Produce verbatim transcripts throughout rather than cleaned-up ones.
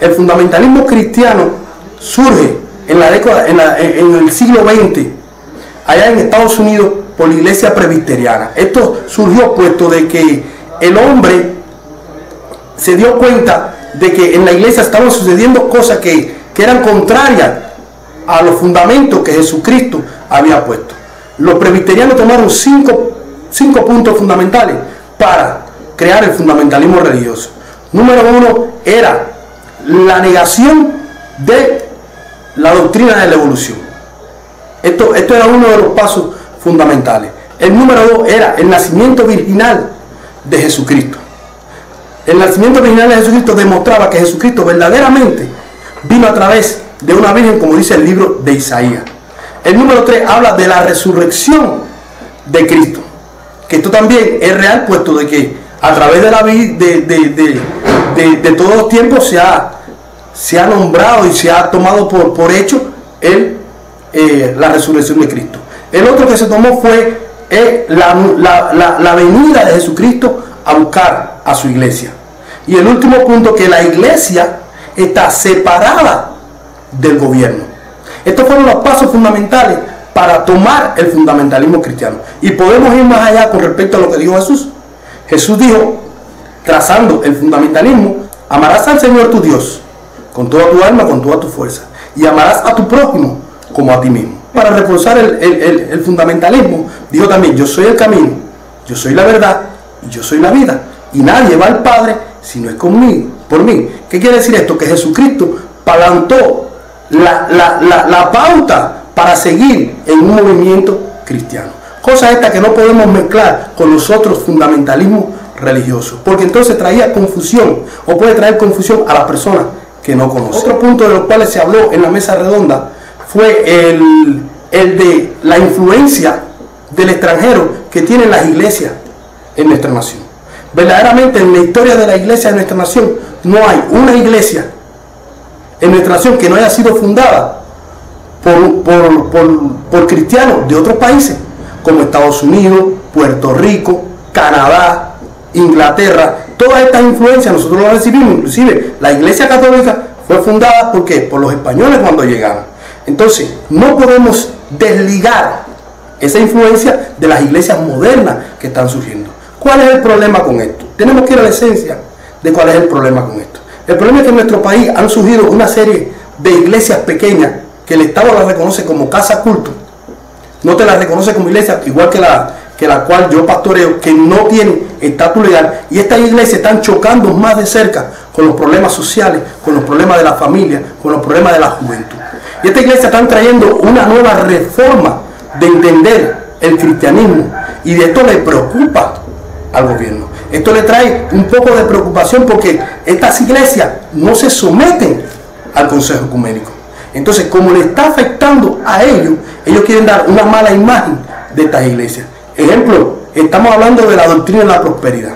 El fundamentalismo cristiano surge en, la década, en, la, en el siglo veinte, allá en Estados Unidos, por la iglesia presbiteriana. Esto surgió puesto de que el hombre se dio cuenta de que en la iglesia estaban sucediendo cosas que, que eran contrarias a los fundamentos que Jesucristo había puesto. Los presbiterianos tomaron cinco, cinco puntos fundamentales para crear el fundamentalismo religioso. Número uno era la negación de la doctrina de la evolución. Esto, esto era uno de los pasos fundamentales. El número dos era el nacimiento virginal de Jesucristo. El nacimiento virginal de Jesucristo demostraba que Jesucristo verdaderamente vino a través de una virgen, como dice el libro de Isaías. El número tres habla de la resurrección de Cristo, que esto también es real, puesto de que a través de la vida de, de, de, de, de todos los tiempos se ha, se ha nombrado y se ha tomado por, por hecho el, eh, la resurrección de Cristo. El otro que se tomó fue eh, la, la, la, la venida de Jesucristo a buscar a su iglesia. Y el último punto, que la iglesia está separada del gobierno. Estos fueron los pasos fundamentales para tomar el fundamentalismo cristiano. Y podemos ir más allá con respecto a lo que dijo Jesús. Jesús dijo, trazando el fundamentalismo: amarás al Señor tu Dios con toda tu alma, con toda tu fuerza, y amarás a tu prójimo como a ti mismo. Para reforzar el, el, el, el fundamentalismo, dijo también: yo soy el camino, yo soy la verdad, y yo soy la vida, y nadie va al Padre si no es conmigo, por mí. ¿Qué quiere decir esto? Que Jesucristo plantó la, la, la, la pauta para seguir en un movimiento cristiano. Cosa esta que no podemos mezclar con los otros fundamentalismos religiosos, porque entonces traía confusión, o puede traer confusión a las personas que no conocen. Otro punto de los cuales se habló en la mesa redonda fue el, el de la influencia del extranjero que tienen las iglesias en nuestra nación. Verdaderamente, en la historia de la iglesia de nuestra nación, no hay una iglesia en nuestra nación que no haya sido fundada por, por, por, por cristianos de otros países, como Estados Unidos, Puerto Rico, Canadá, Inglaterra. Todas estas influencias nosotros las recibimos. Inclusive la iglesia católica fue fundada ¿por qué? Por los españoles cuando llegaron. Entonces no podemos desligar esa influencia de las iglesias modernas que están surgiendo. ¿Cuál es el problema con esto? Tenemos que ir a la esencia de cuál es el problema con esto. El problema es que en nuestro país han surgido una serie de iglesias pequeñas que el Estado las reconoce como casa culto. No te la reconoce como iglesia, igual que la, que la cual yo pastoreo, que no tiene estatus legal. Y estas iglesias están chocando más de cerca con los problemas sociales, con los problemas de la familia, con los problemas de la juventud. Y estas iglesias están trayendo una nueva reforma de entender el cristianismo. Y de esto le preocupa al gobierno. Esto le trae un poco de preocupación, porque estas iglesias no se someten al Consejo Ecuménico. Entonces, como le está afectando a ellos, ellos quieren dar una mala imagen de estas iglesias. Ejemplo, estamos hablando de la doctrina de la prosperidad.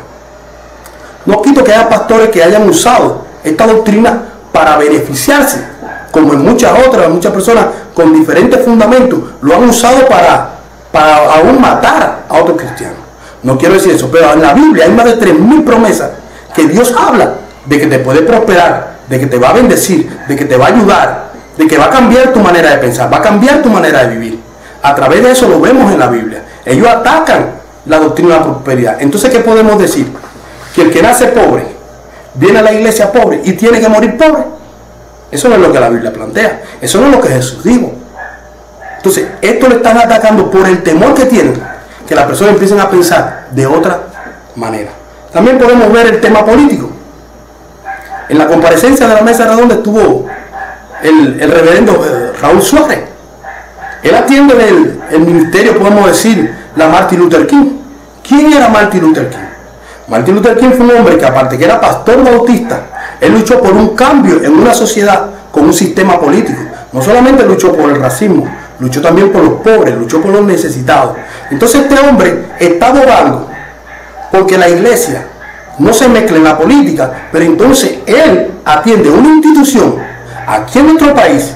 No quito que haya pastores que hayan usado esta doctrina para beneficiarse, como en muchas otras, muchas personas con diferentes fundamentos lo han usado para, para aún matar a otros cristianos. No quiero decir eso, pero en la Biblia hay más de tres mil promesas que Dios habla de que te puede prosperar, de que te va a bendecir, de que te va a ayudar, de que va a cambiar tu manera de pensar, va a cambiar tu manera de vivir. A través de eso lo vemos en la Biblia. Ellos atacan la doctrina de la prosperidad. Entonces, ¿qué podemos decir? Que el que nace pobre, viene a la iglesia pobre y tiene que morir pobre. Eso no es lo que la Biblia plantea. Eso no es lo que Jesús dijo. Entonces, esto le están atacando por el temor que tienen, que las personas empiecen a pensar de otra manera. También podemos ver el tema político. En la comparecencia de la mesa redonda estuvo El, el reverendo eh, Raúl Suárez. Él atiende el, el ministerio, podemos decir, la Martin Luther King. ¿Quién era Martin Luther King? Martin Luther King fue un hombre que, aparte que era pastor bautista, él luchó por un cambio en una sociedad con un sistema político. No solamente luchó por el racismo, luchó también por los pobres, luchó por los necesitados. Entonces este hombre está abogando porque la iglesia no se mezcle en la política, pero entonces él atiende una institución aquí en nuestro país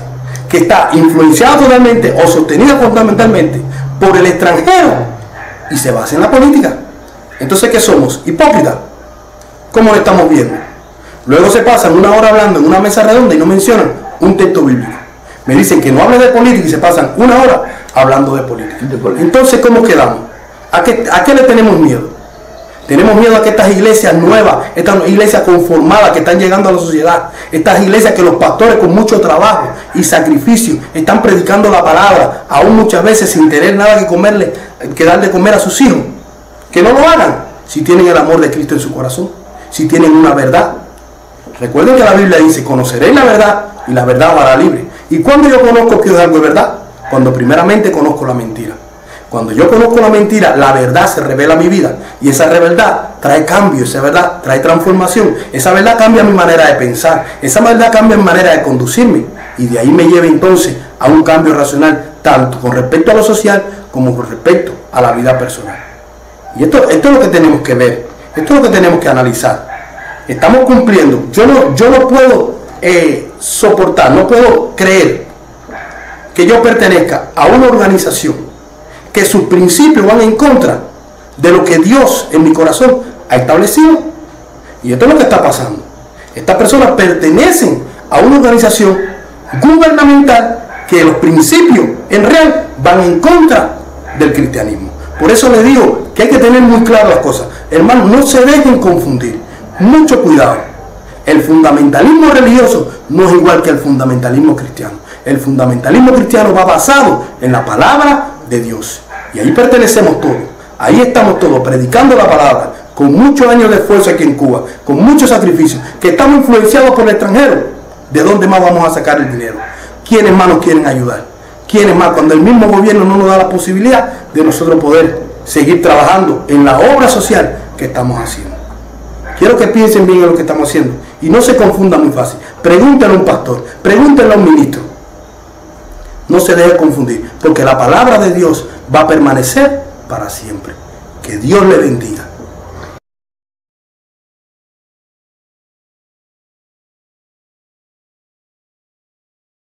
que está influenciada totalmente o sostenida fundamentalmente por el extranjero y se basa en la política. Entonces, ¿qué somos? Hipócritas. ¿Cómo lo estamos viendo? Luego se pasan una hora hablando en una mesa redonda y no mencionan un texto bíblico. Me dicen que no hable de política y se pasan una hora hablando de política. De política. Entonces, ¿cómo quedamos? ¿A qué, ¿A qué le tenemos miedo? Tenemos miedo a que estas iglesias nuevas, estas iglesias conformadas que están llegando a la sociedad, estas iglesias que los pastores con mucho trabajo y sacrificio están predicando la palabra, aún muchas veces sin tener nada que comerle, que darle de comer a sus hijos. Que no lo hagan si tienen el amor de Cristo en su corazón, si tienen una verdad. Recuerden que la Biblia dice, conoceréis la verdad y la verdad os hará libre. ¿Y cuando yo conozco que es algo de verdad? Cuando primeramente conozco la mentira. Cuando yo conozco la mentira, la verdad se revela a mi vida. Y esa verdad trae cambio, esa verdad trae transformación. Esa verdad cambia mi manera de pensar. Esa verdad cambia mi manera de conducirme. Y de ahí me lleva entonces a un cambio racional, tanto con respecto a lo social como con respecto a la vida personal. Y esto, esto es lo que tenemos que ver. Esto es lo que tenemos que analizar. Estamos cumpliendo. Yo no, yo no puedo eh, soportar, no puedo creer que yo pertenezca a una organización que sus principios van en contra de lo que Dios en mi corazón ha establecido. Y esto es lo que está pasando. Estas personas pertenecen a una organización gubernamental que los principios en real van en contra del cristianismo. Por eso les digo que hay que tener muy claras las cosas. Hermanos, no se dejen confundir. Mucho cuidado. El fundamentalismo religioso no es igual que el fundamentalismo cristiano. El fundamentalismo cristiano va basado en la palabra de Dios. Y ahí pertenecemos todos. Ahí estamos todos predicando la palabra con muchos años de esfuerzo aquí en Cuba, con muchos sacrificios, que estamos influenciados por el extranjero. ¿De dónde más vamos a sacar el dinero? ¿Quiénes más nos quieren ayudar? ¿Quiénes más? Cuando el mismo gobierno no nos da la posibilidad de nosotros poder seguir trabajando en la obra social que estamos haciendo. Quiero que piensen bien en lo que estamos haciendo y no se confundan muy fácil. Pregúntenle a un pastor, pregúntenle a un ministro. No se deje confundir, porque la palabra de Dios va a permanecer para siempre. Que Dios le bendiga.